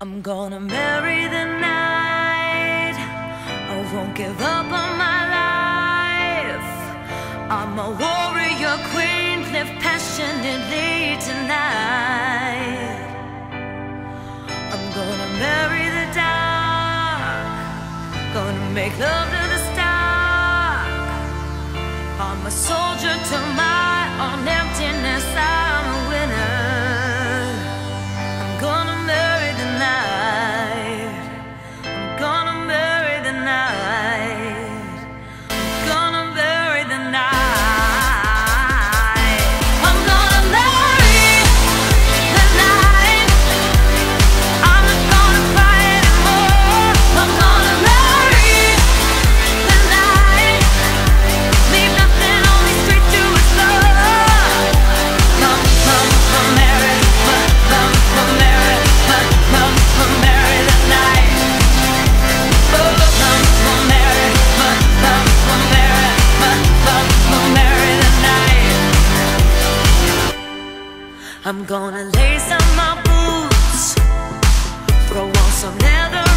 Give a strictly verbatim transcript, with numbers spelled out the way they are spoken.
I'm gonna marry the night. I won't give up on my life. I'm a warrior queen, live passionately tonight. I'm gonna marry the dark, gonna make love to the stark. I'm a soldier to my own emptiness, I'm a winner. I'm gonna lace up my boots, throw on some leather.